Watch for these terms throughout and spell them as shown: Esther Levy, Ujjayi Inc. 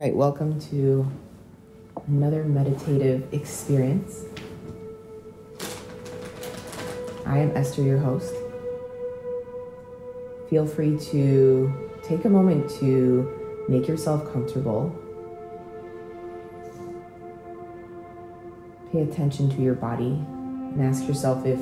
All right, welcome to another meditative experience. I am Esther, your host. Feel free to take a moment to make yourself comfortable. Pay attention to your body and ask yourself if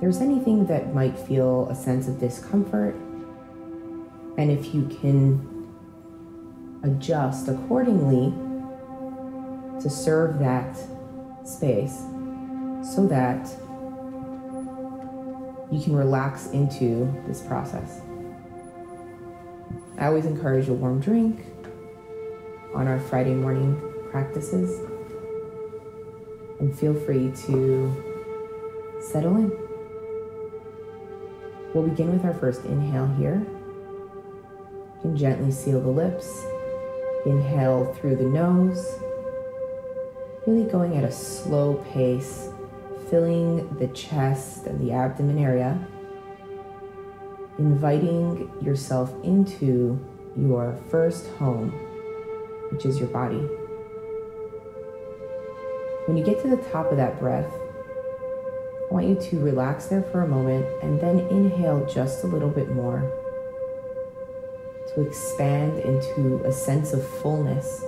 there's anything that might feel a sense of discomfort, and if you can adjust accordingly to serve that space so that you can relax into this process. I always encourage a warm drink on our Friday morning practices, and feel free to settle in. We'll begin with our first inhale here. You can gently seal the lips. Inhale through the nose, really going at a slow pace, filling the chest and the abdomen area, inviting yourself into your first home, which is your body. When you get to the top of that breath, I want you to relax there for a moment and then inhale just a little bit more, to expand into a sense of fullness.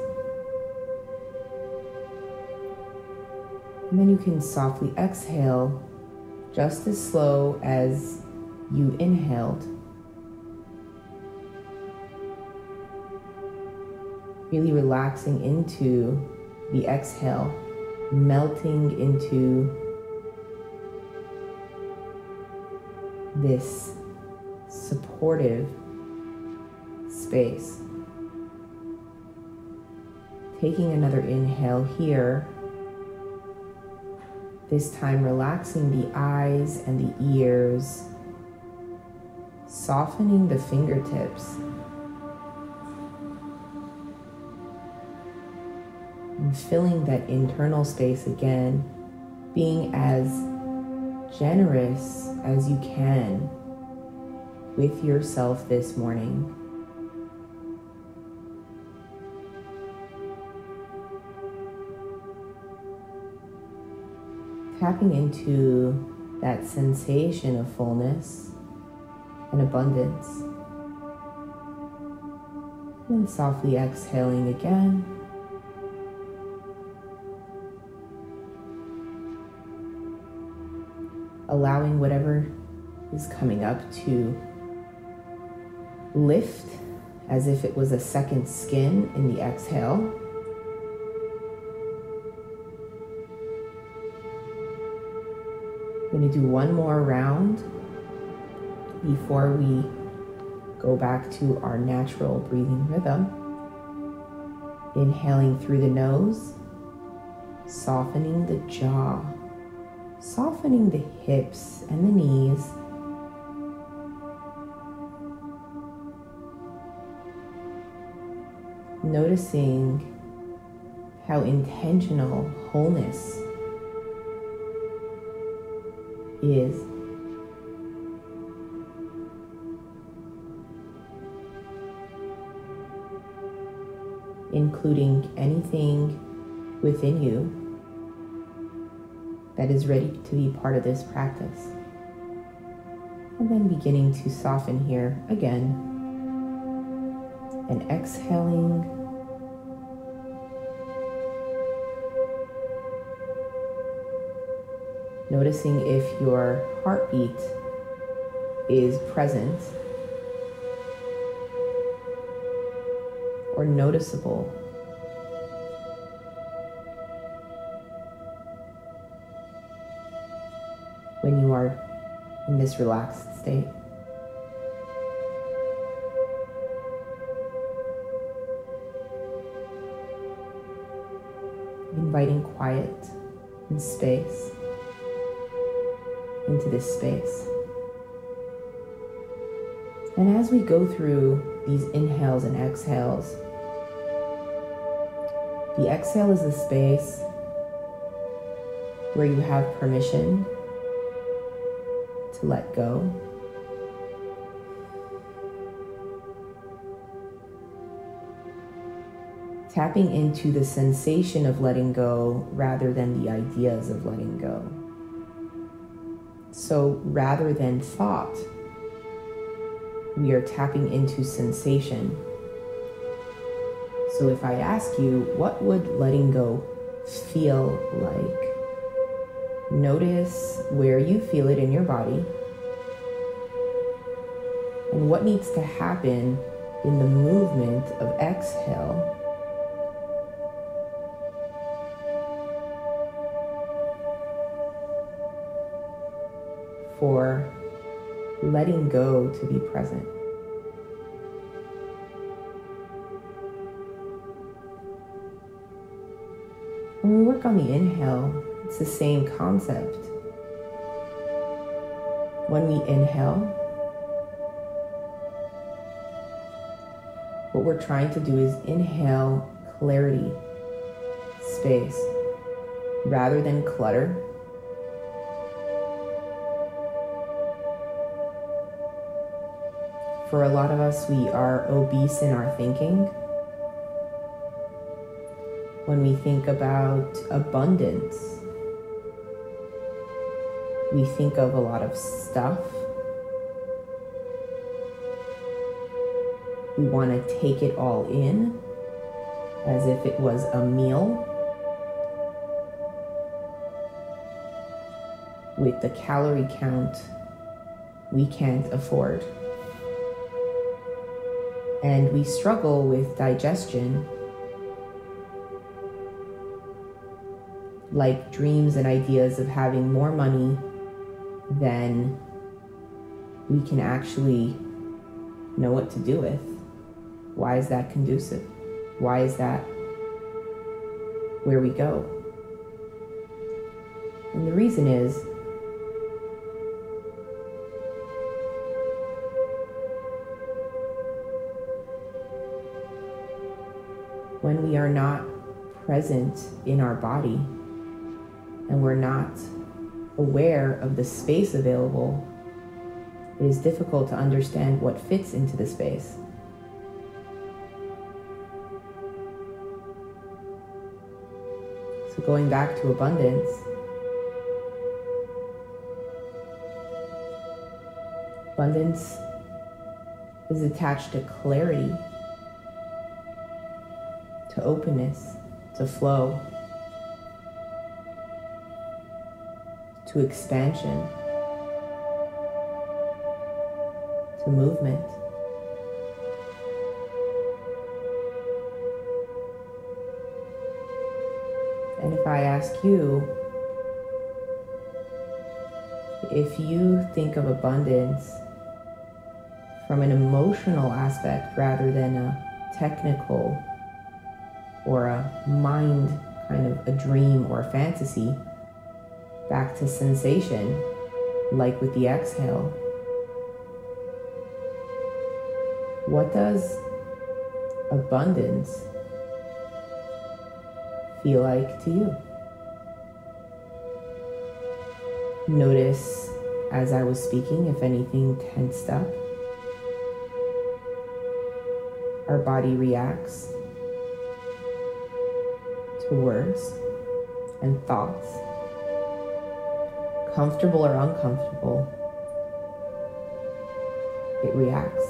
And then you can softly exhale just as slow as you inhaled. Really relaxing into the exhale, melting into this supportive space. Taking another inhale here, this time relaxing the eyes and the ears, softening the fingertips, and filling that internal space again, being as generous as you can with yourself this morning. Tapping into that sensation of fullness and abundance. And softly exhaling again. Allowing whatever is coming up to lift as if it was a second skin in the exhale. Going to do one more round before we go back to our natural breathing rhythm. Inhaling through the nose, softening the jaw, softening the hips and the knees. Noticing how intentional wholeness is. Including anything within you that is ready to be part of this practice. And then beginning to soften here again. And exhaling. Noticing if your heartbeat is present or noticeable. When you are in this relaxed state, inviting quiet and space into this space. And as we go through these inhales and exhales, the exhale is the space where you have permission to let go, tapping into the sensation of letting go rather than the ideas of letting go. So rather than thought, we are tapping into sensation. So if I ask you, what would letting go feel like? Notice where you feel it in your body and what needs to happen in the movement of exhale for letting go to be present. When we work on the inhale, it's the same concept. When we inhale, what we're trying to do is inhale clarity, space, rather than clutter. For a lot of us, we are obese in our thinking. When we think about abundance, we think of a lot of stuff. We want to take it all in as if it was a meal, with the calorie count we can't afford. And we struggle with digestion. Like dreams and ideas of having more money than we can actually know what to do with. Why is that conducive? Why is that where we go? And the reason is when we are not present in our body and we're not aware of the space available, it is difficult to understand what fits into the space. So going back to abundance, abundance is attached to clarity, to openness, to flow, to expansion, to movement. And if I ask you, if you think of abundance from an emotional aspect rather than a technical or a mind kind of a dream or a fantasy, back to sensation, like with the exhale. What does abundance feel like to you? Notice as I was speaking if anything tensed up. Our body reacts to words and thoughts, comfortable or uncomfortable, it reacts.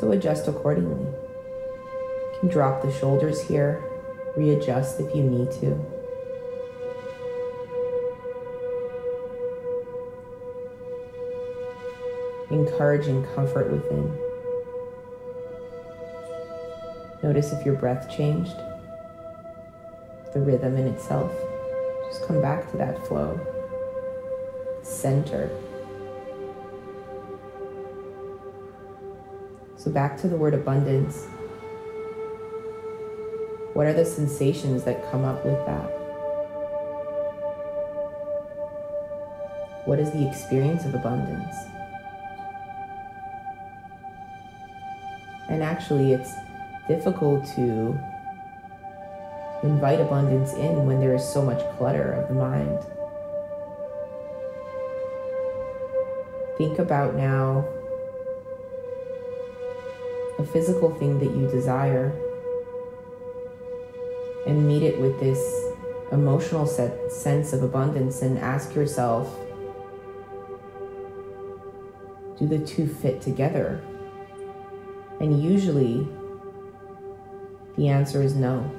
So adjust accordingly. You can drop the shoulders here, readjust if you need to. Encouraging comfort within. Notice if your breath changed, the rhythm in itself. Just come back to that flow. Center. So back to the word abundance. What are the sensations that come up with that? What is the experience of abundance? And actually, it's difficult to invite abundance in when there is so much clutter of the mind. Think about now a physical thing that you desire, and meet it with this emotional sense of abundance, and ask yourself, do the two fit together? And usually the answer is no.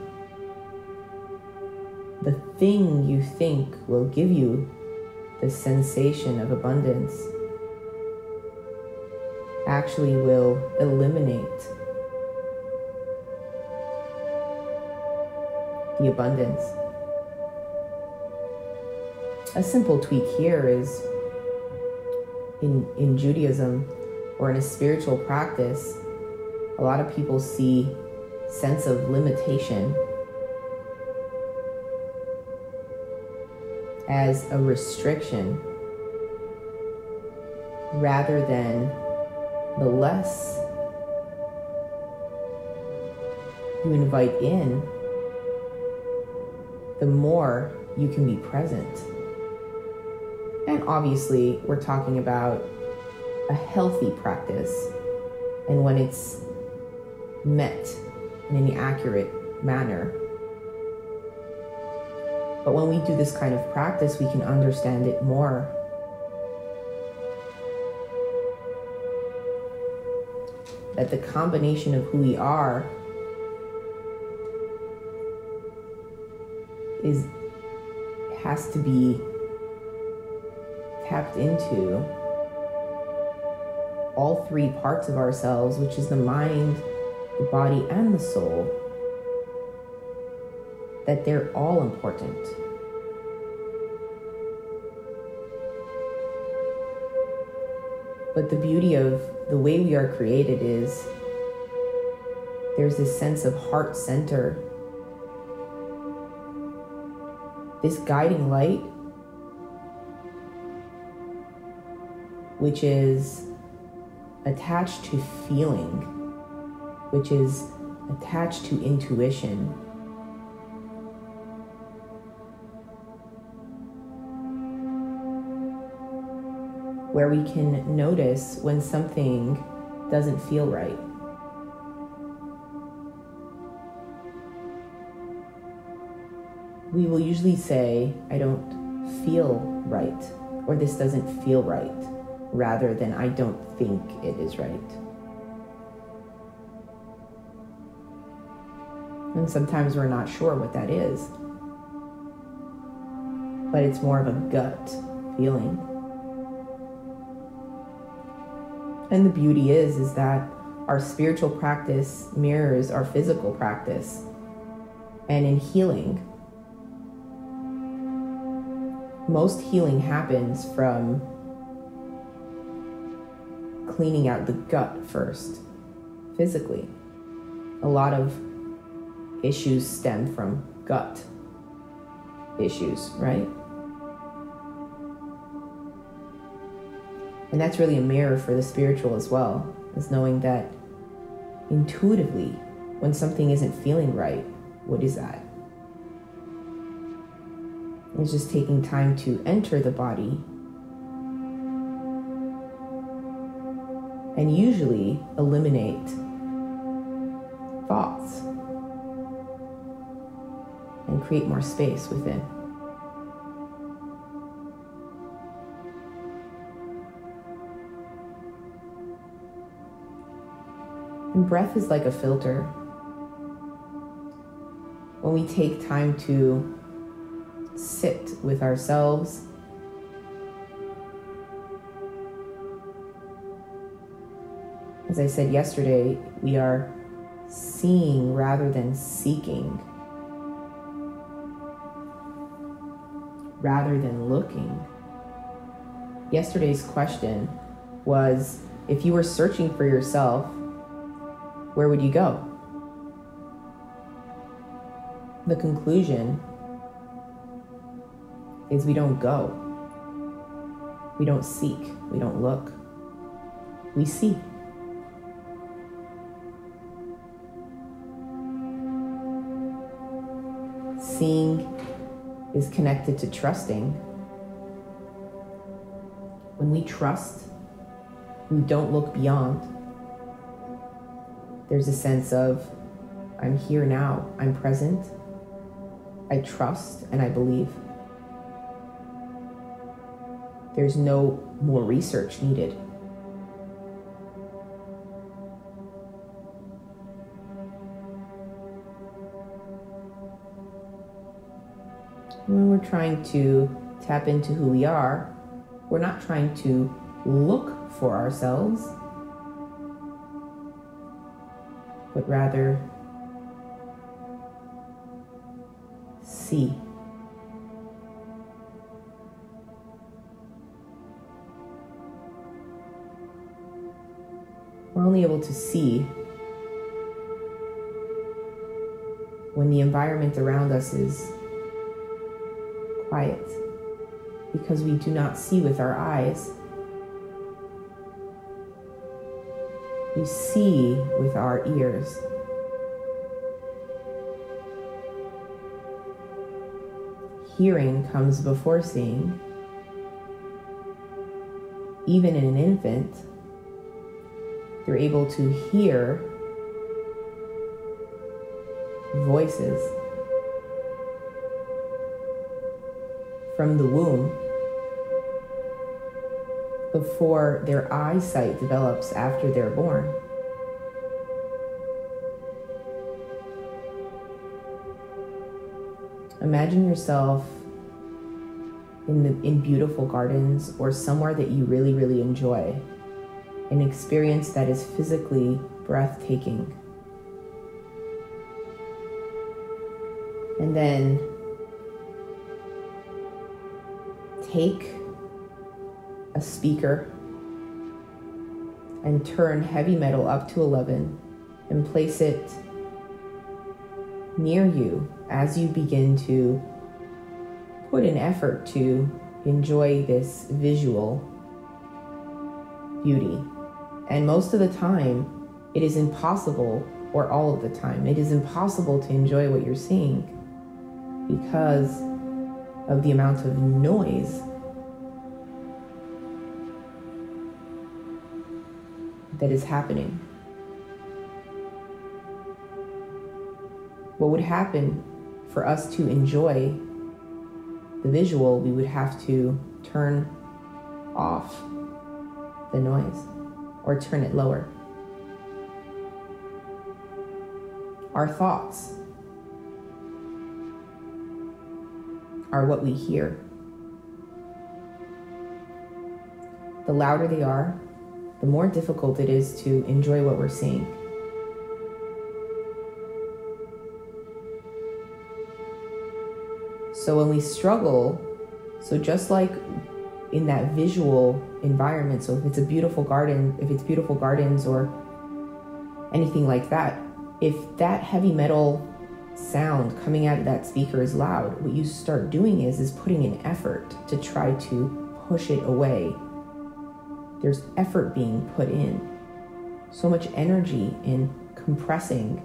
The thing you think will give you the sensation of abundance actually will eliminate the abundance. A simple tweak here is in Judaism or in a spiritual practice, a lot of people see sense of limitation as a restriction rather than the less you invite in, the more you can be present. And obviously, we're talking about a healthy practice, and when it's met in an accurate manner. But when we do this kind of practice, we can understand it more. That the combination of who we are has to be tapped into all three parts of ourselves, which is the mind, the body, and the soul, that they're all important. But the beauty of the way we are created is there's this sense of heart center, this guiding light, which is attached to feeling, which is attached to intuition. Where we can notice when something doesn't feel right. We will usually say, I don't feel right, or this doesn't feel right, rather than I don't think it is right. And sometimes we're not sure what that is, but it's more of a gut feeling. And the beauty is that our spiritual practice mirrors our physical practice. And in healing, most healing happens from cleaning out the gut first, physically. A lot of issues stem from gut issues, right? And that's really a mirror for the spiritual as well, is knowing that intuitively, when something isn't feeling right, what is that? It's just taking time to enter the body. And usually eliminate thoughts and create more space within. And breath is like a filter. When we take time to sit with ourselves, as I said yesterday, we are seeing rather than seeking, rather than looking. Yesterday's question was, if you were searching for yourself, where would you go? The conclusion is we don't go. We don't seek. We don't look. We see. Seeing is connected to trusting. When we trust, we don't look beyond. There's a sense of, I'm here now, I'm present, I trust and I believe. There's no more research needed. When we're trying to tap into who we are, we're not trying to look for ourselves, but rather see. We're only able to see when the environment around us is quiet, because we do not see with our eyes. We see with our ears. Hearing comes before seeing. Even in an infant, they're able to hear voices from the womb before their eyesight develops after they're born. Imagine yourself in beautiful gardens or somewhere that you really, really enjoy, an experience that is physically breathtaking. And then take a speaker and turn heavy metal up to 11 and place it near you as you begin to put an effort to enjoy this visual beauty. And most of the time, it is impossible, or all of the time, it is impossible to enjoy what you're seeing because of the amount of noise that is happening. What would happen for us to enjoy the visual? We would have to turn off the noise or turn it lower. Our thoughts are what we hear. The louder they are, the more difficult it is to enjoy what we're seeing. So when we struggle, so just like in that visual environment, so if it's a beautiful garden, if it's beautiful gardens or anything like that, if that heavy metal sound coming out of that speaker is loud, what you start doing is putting in effort to try to push it away. There's effort being put in, so much energy in compressing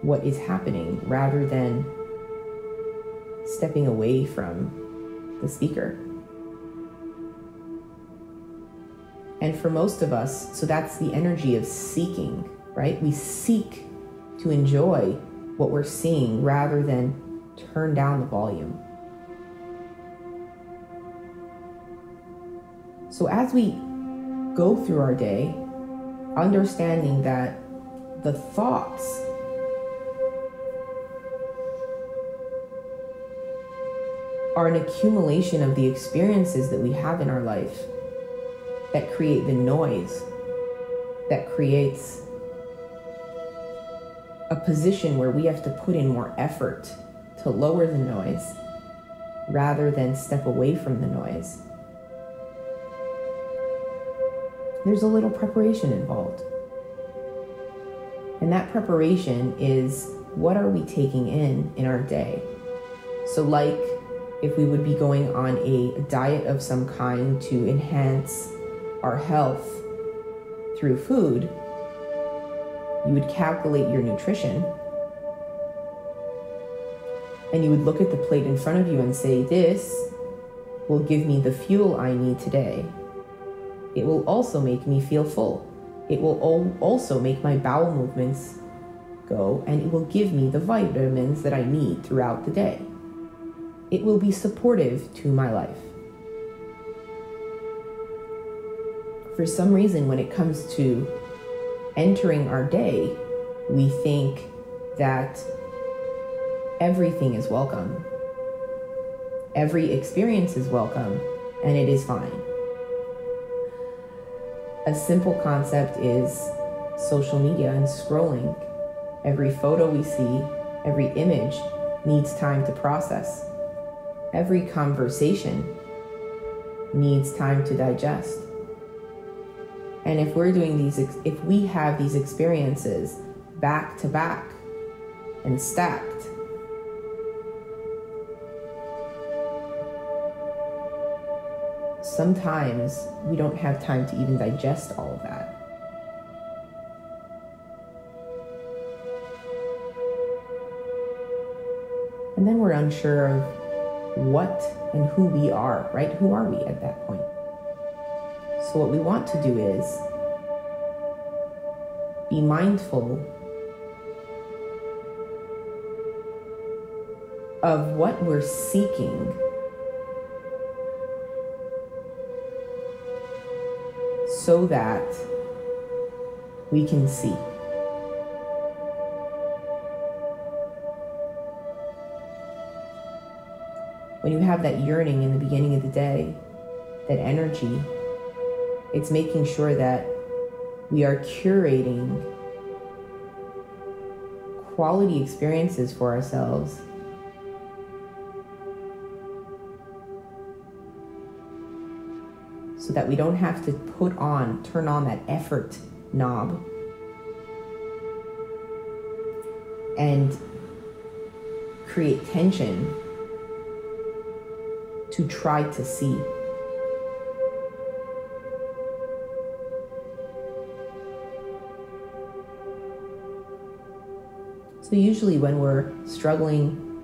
what is happening rather than stepping away from the speaker. And for most of us, so that's the energy of seeking, right? We seek to enjoy what we're seeing rather than turn down the volume. So as we go through our day, understanding that the thoughts are an accumulation of the experiences that we have in our life that create the noise, that creates a position where we have to put in more effort to lower the noise rather than step away from the noise. There's a little preparation involved. And that preparation is, what are we taking in our day? So like if we would be going on a diet of some kind to enhance our health through food, you would calculate your nutrition and you would look at the plate in front of you and say, this will give me the fuel I need today. It will also make me feel full. It will also make my bowel movements go and it will give me the vitamins that I need throughout the day. It will be supportive to my life. For some reason, when it comes to entering our day, we think that everything is welcome. Every experience is welcome, and it is fine. A simple concept is social media and scrolling. Every photo we see, every image needs time to process. Every conversation needs time to digest. And if we're doing these, if we have these experiences back to back and stacked, sometimes we don't have time to even digest all of that. And then we're unsure of what and who we are, right? Who are we at that point? So what we want to do is be mindful of what we're seeking, so that we can see. When you have that yearning in the beginning of the day, that energy, it's making sure that we are curating quality experiences for ourselves so that we don't have to turn on that effort knob and create tension to try to see. So usually when we're struggling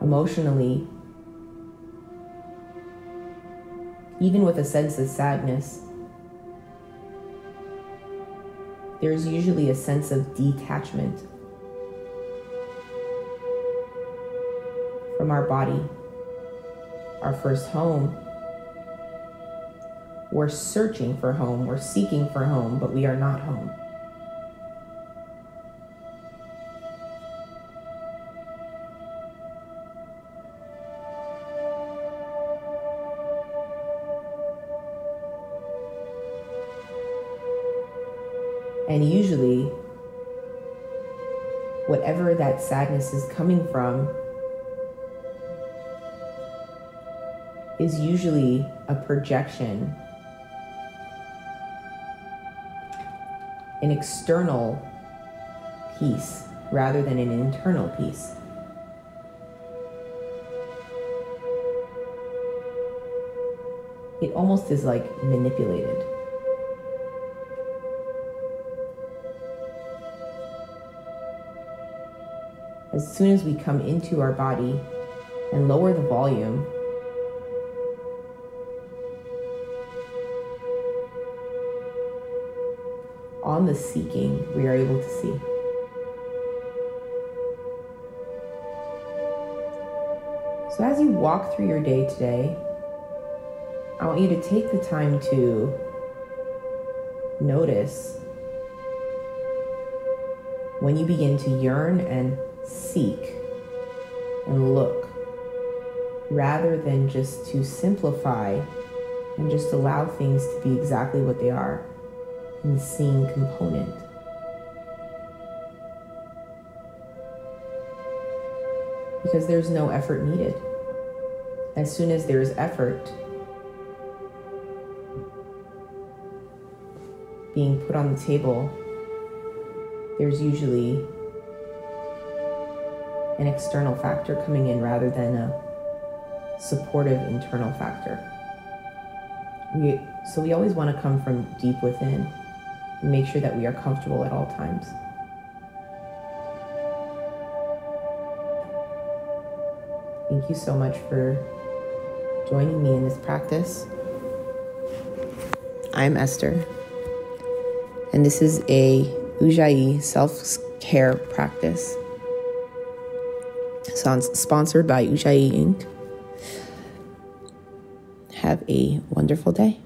emotionally, even with a sense of sadness, there's usually a sense of detachment from our body, our first home. We're searching for home, we're seeking for home, but we are not home. And usually, whatever that sadness is coming from is usually a projection, an external piece rather than an internal piece. It almost is like manipulated. As soon as we come into our body and lower the volume, on the seeking, we are able to see. So as you walk through your day today, I want you to take the time to notice when you begin to yearn and seek and look, rather than just to simplify and just allow things to be exactly what they are in the seeing component. Because there's no effort needed. As soon as there is effort being put on the table, there's usually an external factor coming in rather than a supportive internal factor. So we always want to come from deep within and make sure that we are comfortable at all times. Thank you so much for joining me in this practice. I'm Esther, and this is a Ujjayi self hair practice. Sponsored by Ujjayi Inc. Have a wonderful day.